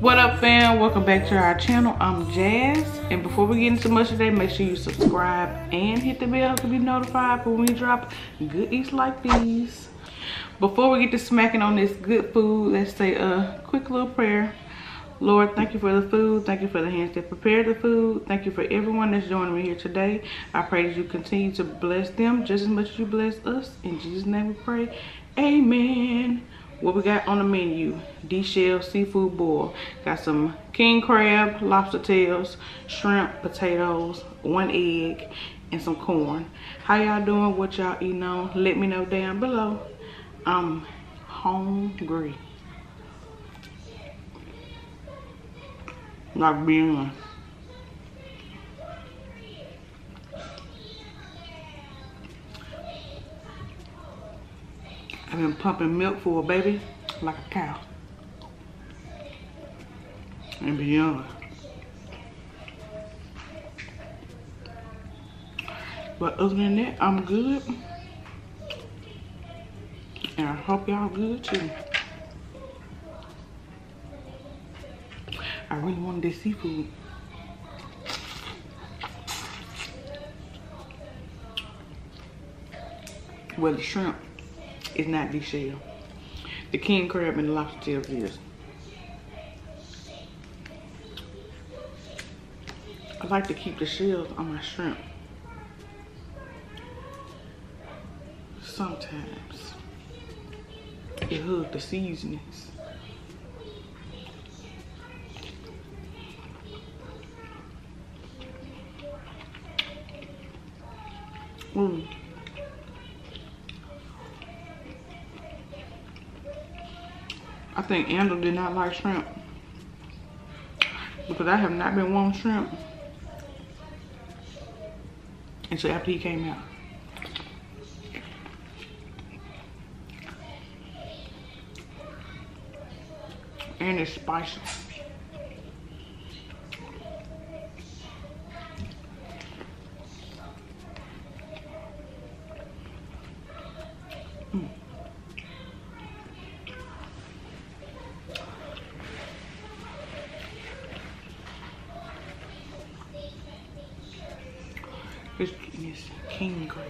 What up, fam? Welcome back to our channel. I'm Jazz, and before we get into much today, make sure you subscribe and hit the bell to be notified for when we drop good eats like these. Before we get to smacking on this good food, let's say a quick little prayer. Lord, thank you for the food. Thank you for the hands that prepared the food. Thank you for everyone that's joining me here today. I pray that you continue to bless them just as much as you bless us. In Jesus' name we pray. Amen. What we got on the menu: D-shell seafood boil. Got some king crab, lobster tails, shrimp, potatoes, one egg, and some corn. How y'all doing? What y'all eating on? Let me know down below. I'm hungry. Like being one. I've been pumping milk for a baby like a cow and beyond. But other than that, I'm good, and I hope y'all good too. I really wanted this seafood. Well, the shrimp is not the shell. The king crab and the lobster tails is. I like to keep the shells on my shrimp sometimes. It hugs the seasonings. I think Andrew did not like shrimp, because I have not been wanting shrimp until after he came out. And it's spicy. This is king crab,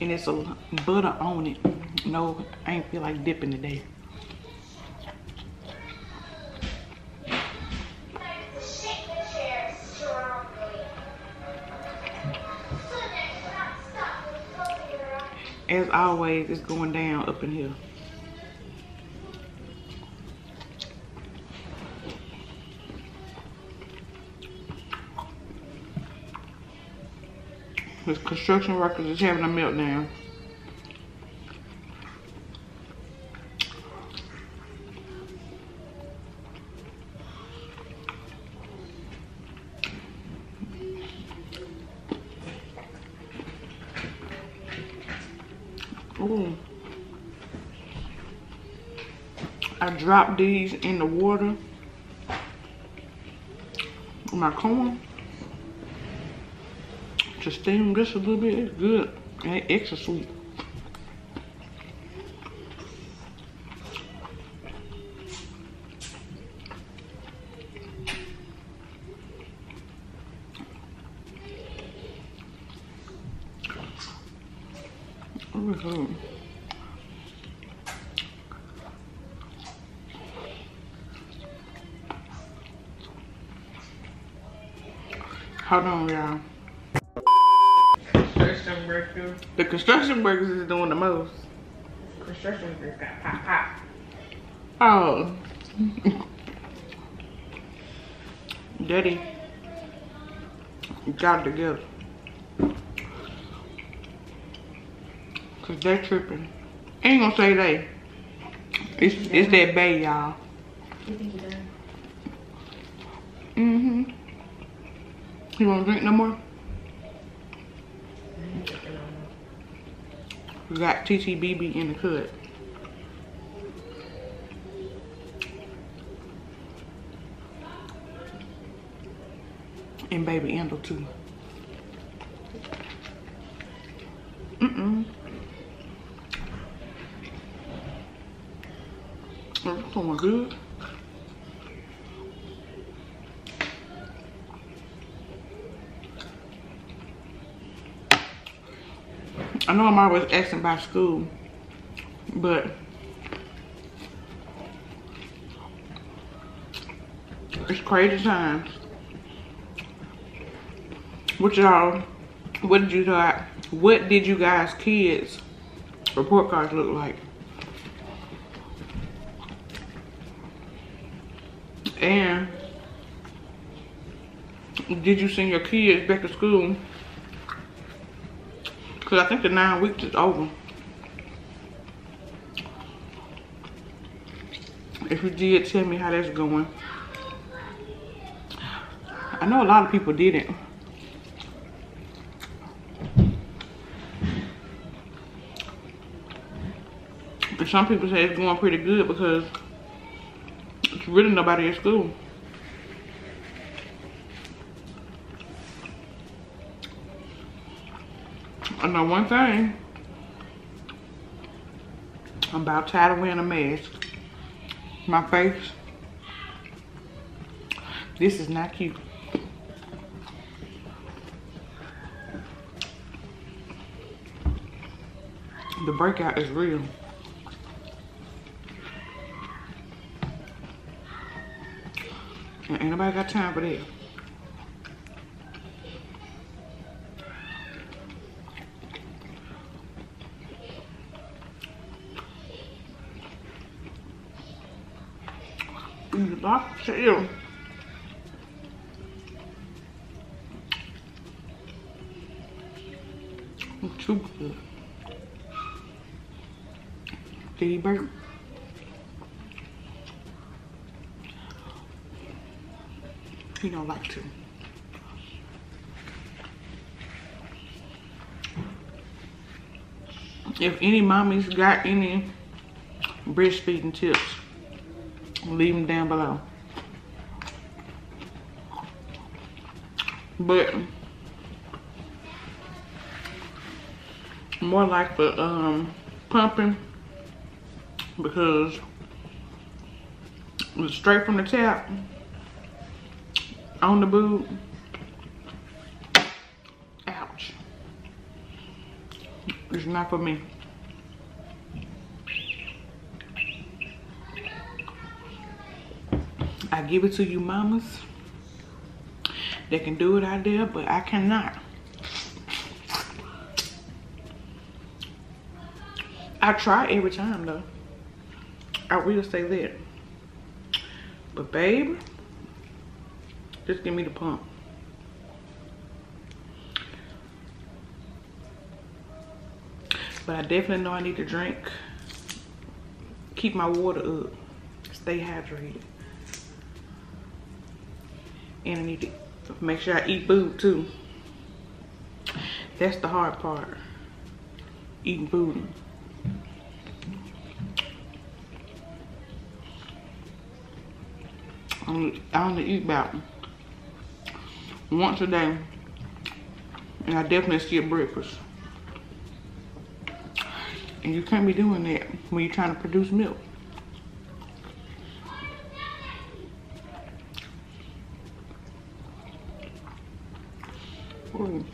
and it's a butter on it. No, I ain't feel like dipping today. As always, it's going down up in here. This construction workers is having a meltdown. Ooh. I dropped these in the water with my corn to steam just a little bit. It's good and it's extra sweet. Hold on, y'all. The construction workers is doing the most. Construction workers got pop. Oh. Daddy, got together. Cause they tripping. I ain't gonna say they. It's that bae, y'all. Mm-hmm. You wanna drink no more? We got TTBB in the cut. and Baby Endel too. That's going good. I know I'm always asking about school, but it's crazy times. What did you guys' kids' report cards look like? And did you send your kids back to school? Because I think the 9 weeks is over. If you did, tell me how that's going. I know a lot of people didn't. But some people say it's going pretty good because it's really nobody at school. I know one thing, I'm about tired of wearing a mask. My face, this is not cute. The breakout is real. And ain't nobody got time for that. Chill. I'm too good. Did he burp? He don't like to. If any mommies got any breastfeeding tips, leave them down below. But more like for pumping, because it was straight from the tap on the boob. Ouch. It's not for me. I give it to you mamas. They can do it out there, but I cannot. I try every time though. I will say that. But babe, just give me the pump. But I definitely know I need to drink. Keep my water up. Stay hydrated. And I need to make sure I eat food too. That's the hard part. Eating food. I only eat about once a day. And I definitely skip breakfast. And you can't be doing that when you're trying to produce milk. Ooh.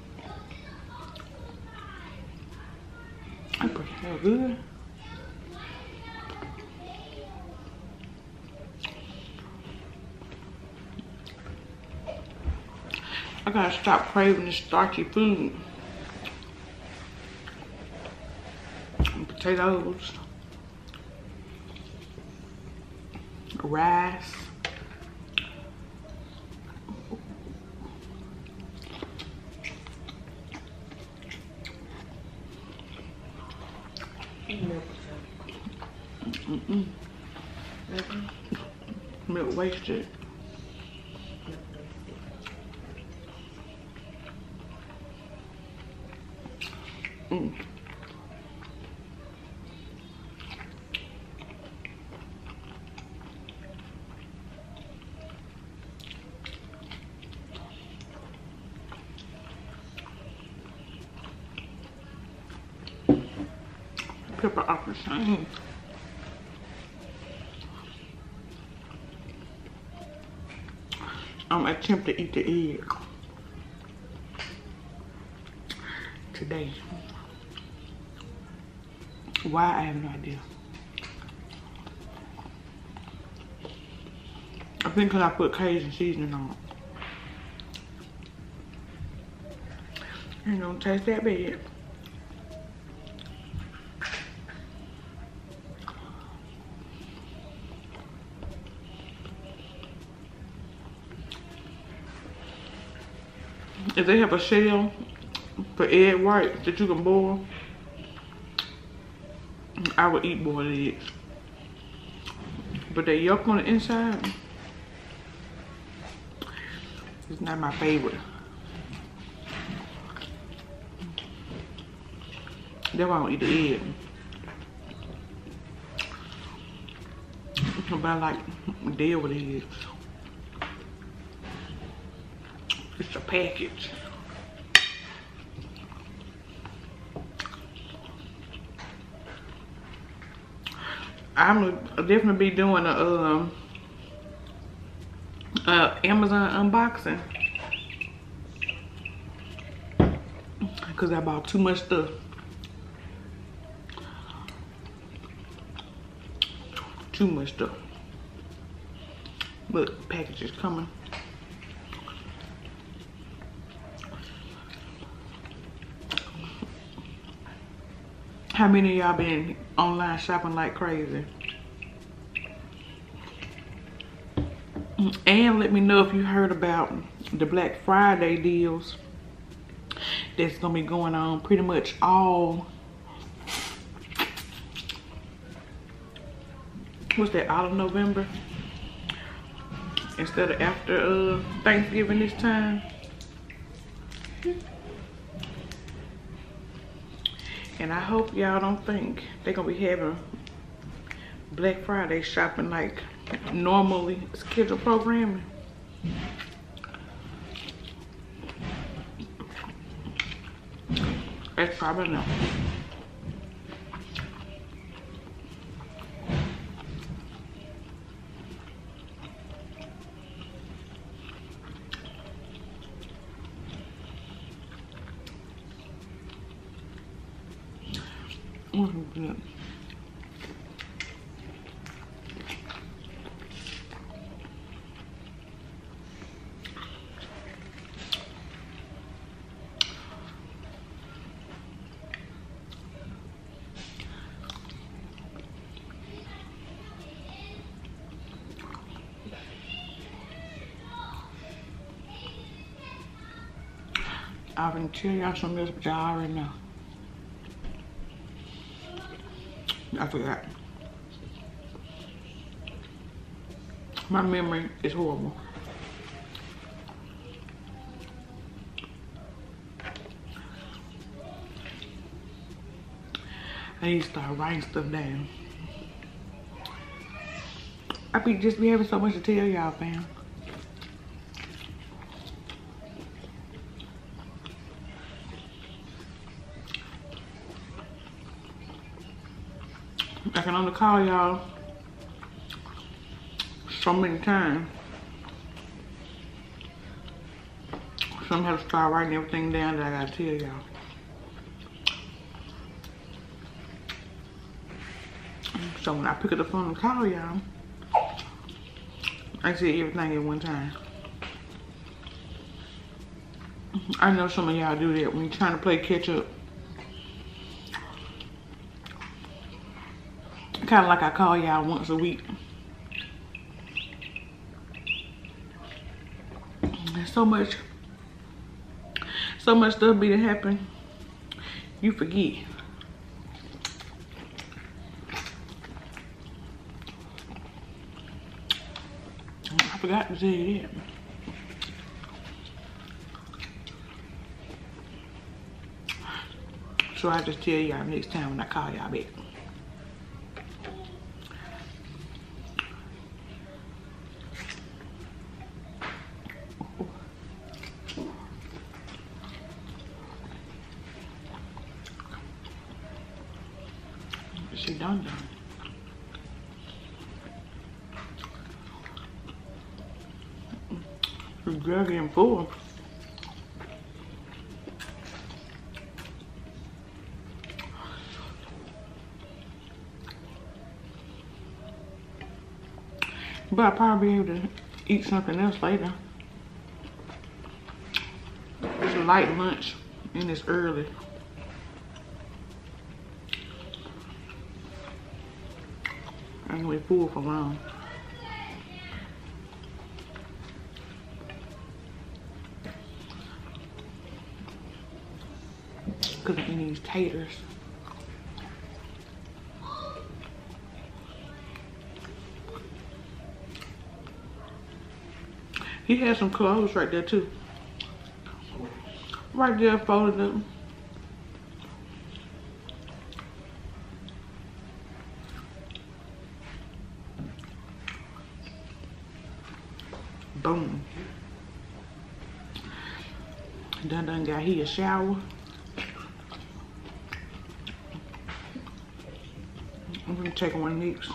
That breakfast smells good. I gotta stop craving this starchy food. And potatoes, rice. Milk wasted. pepper after saying. I'm attempting to eat the egg today. Why, I have no idea. I think because I put Cajun seasoning on. It don't taste that bad. If they have a shell for egg whites that you can boil, I would eat boiled eggs. But they yolk on the inside, it's not my favorite. That's why I don't eat the egg. But I like deal with eggs. It's a package. I'm definitely be doing a Amazon unboxing because I bought too much stuff. Too much stuff. Look, packages coming. How many of y'all been online shopping like crazy? And let me know if you heard about the Black Friday deals that's gonna be going on pretty much all, what's that, all of November instead of after Thanksgiving this time. And I hope y'all don't think they're gonna be having Black Friday shopping like normally scheduled programming. That's probably not. I've been telling y'all some of this, but y'all already know. I forgot. My memory is horrible. I need to start writing stuff down. I be just be having so much to tell y'all, fam. I can only call y'all so many times. So I'm gonna have to start writing everything down that I gotta tell y'all. So when I pick up the phone and call y'all, I see everything at one time. I know some of y'all do that when you're trying to play catch up. Kind of like I call y'all once a week. There's so much stuff be to happen, you forget. I forgot to tell you that. So I just tell y'all next time when I call y'all back. sit down, John. You're dirty and full. But I'll probably be able to eat something else later. It's a light lunch and it's early. I'm gonna be full for long. Cause I need taters. He had some clothes right there too. Right there folded up. Boom. Done got he a shower. I'm gonna take one next.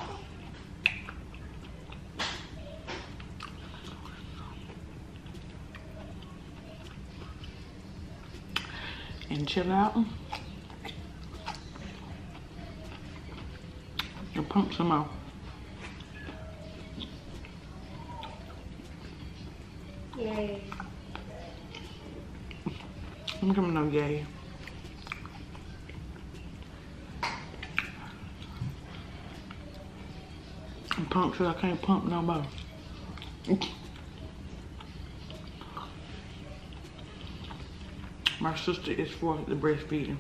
And chill out and pump some out. Yay. I'm coming on yay. I'm pumped so I can't pump no more. My sister is for the breastfeeding.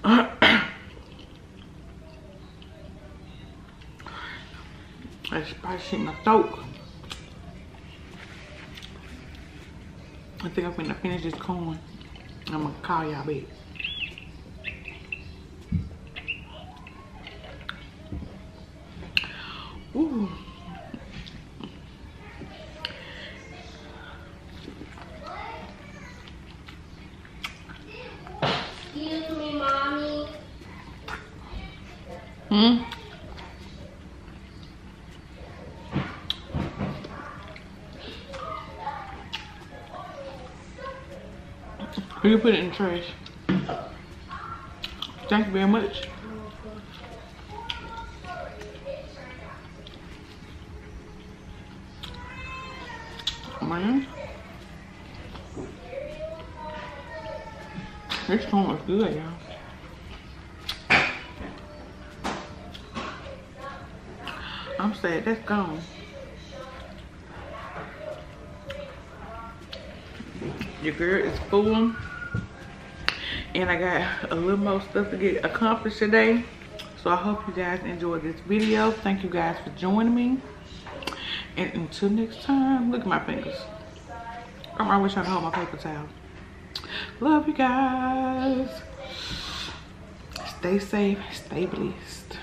That's spicy in my throat. I think I'm gonna finish this corn. I'm gonna call y'all back. Ooh. Hmm? You put it in the trash. Thank you very much. Man. This corn was good, y'all. I'm sad that's gone. Your girl is full. And I got a little more stuff to get accomplished today. So I hope you guys enjoyed this video. Thank you guys for joining me. And until next time, look at my fingers. I'm always trying to hold my paper towel. Love you guys. Stay safe. Stay blessed.